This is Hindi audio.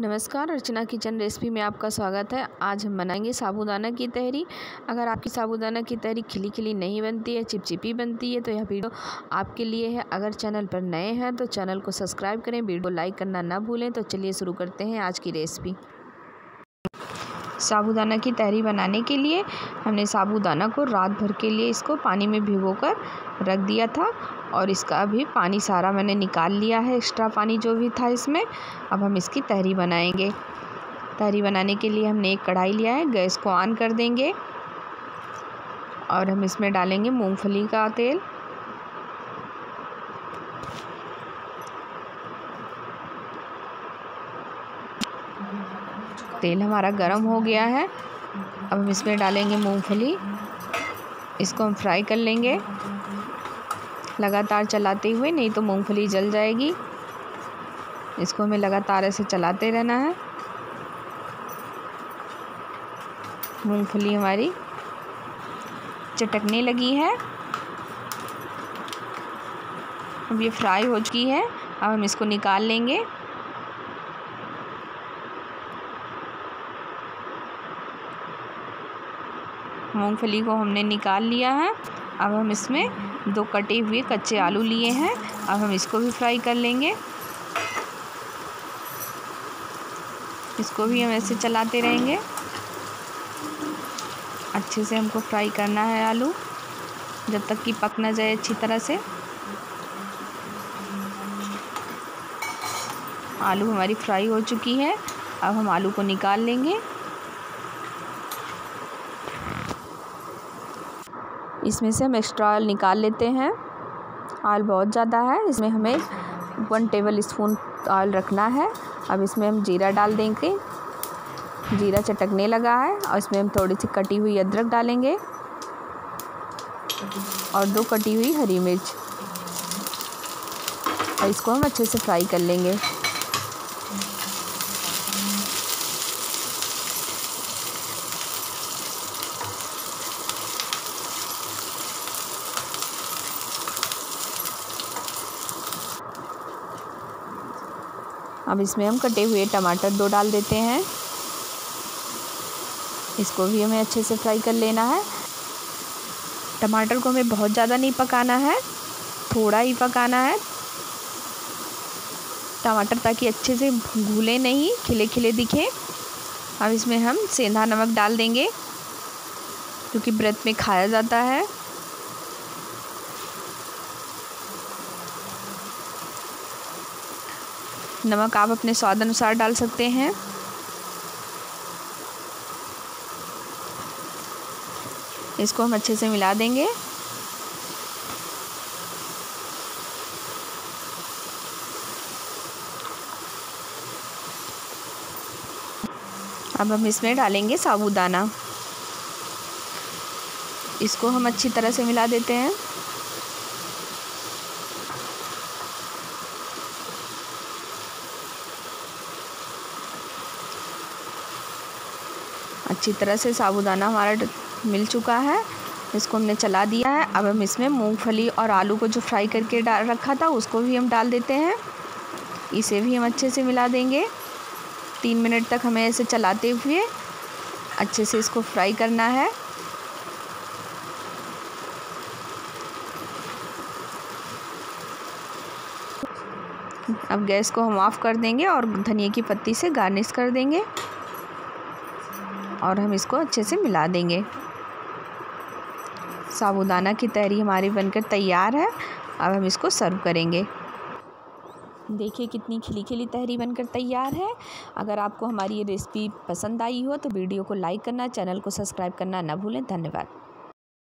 नमस्कार, अर्चना किचन रेसिपी में आपका स्वागत है। आज हम बनाएंगे साबूदाना की तहरी। अगर आपकी साबूदाना की तहरी खिली खिली नहीं बनती है, चिपचिपी बनती है, तो यह वीडियो आपके लिए है। अगर चैनल पर नए हैं तो चैनल को सब्सक्राइब करें, वीडियो को लाइक करना ना भूलें। तो चलिए शुरू करते हैं आज की रेसिपी। साबूदाना की तहरी बनाने के लिए हमने साबूदाना को रात भर के लिए इसको पानी में भिगो कर रख दिया था और इसका अभी पानी सारा मैंने निकाल लिया है, एक्स्ट्रा पानी जो भी था इसमें। अब हम इसकी तहरी बनाएंगे। तहरी बनाने के लिए हमने एक कढ़ाई लिया है, गैस को ऑन कर देंगे और हम इसमें डालेंगे मूंगफली का तेल। तेल हमारा गरम हो गया है। अब हम इसमें डालेंगे मूंगफली, इसको हम फ्राई कर लेंगे लगातार चलाते हुए, नहीं तो मूंगफली जल जाएगी। इसको हमें लगातार ऐसे चलाते रहना है। मूंगफली हमारी चटकने लगी है, अब ये फ्राई हो चुकी है। अब हम इसको निकाल लेंगे। मूंगफली को हमने निकाल लिया है। अब हम इसमें दो कटे हुए कच्चे आलू लिए हैं, अब हम इसको भी फ्राई कर लेंगे। इसको भी हम ऐसे चलाते रहेंगे, अच्छे से हमको फ्राई करना है आलू, जब तक कि पक ना जाए अच्छी तरह से। आलू हमारी फ्राई हो चुकी है, अब हम आलू को निकाल लेंगे। इसमें से हम एक्स्ट्रा ऑयल निकाल लेते हैं। ऑयल बहुत ज़्यादा है, इसमें हमें 1 टेबल स्पून ऑयल रखना है। अब इसमें हम जीरा डाल देंगे, जीरा चटकने लगा है, और इसमें हम थोड़ी सी कटी हुई अदरक डालेंगे और 2 कटी हुई हरी मिर्च, और इसको हम अच्छे से फ्राई कर लेंगे। अब इसमें हम कटे हुए टमाटर 2 डाल देते हैं, इसको भी हमें अच्छे से फ्राई कर लेना है। टमाटर को हमें बहुत ज़्यादा नहीं पकाना है, थोड़ा ही पकाना है टमाटर, ताकि अच्छे से घुले नहीं, खिले खिले दिखे। अब इसमें हम सेंधा नमक डाल देंगे, क्योंकि व्रत में खाया जाता है। नमक आप अपने स्वाद अनुसार डाल सकते हैं। इसको हम अच्छे से मिला देंगे। अब हम इसमें डालेंगे साबूदाना, इसको हम अच्छी तरह से मिला देते हैं। अच्छी तरह से साबूदाना हमारा मिल चुका है, इसको हमने चला दिया है। अब हम इसमें मूंगफली और आलू को जो फ्राई करके डाल रखा था उसको भी हम डाल देते हैं, इसे भी हम अच्छे से मिला देंगे। 3 मिनट तक हमें ऐसे चलाते हुए अच्छे से इसको फ्राई करना है। अब गैस को हम ऑफ कर देंगे और धनिया की पत्ती से गार्निश कर देंगे और हम इसको अच्छे से मिला देंगे। साबूदाना की तहरी हमारी बनकर तैयार है, अब हम इसको सर्व करेंगे। देखिए कितनी खिली खिली तहरी बनकर तैयार है। अगर आपको हमारी ये रेसिपी पसंद आई हो तो वीडियो को लाइक करना, चैनल को सब्सक्राइब करना ना भूलें। धन्यवाद।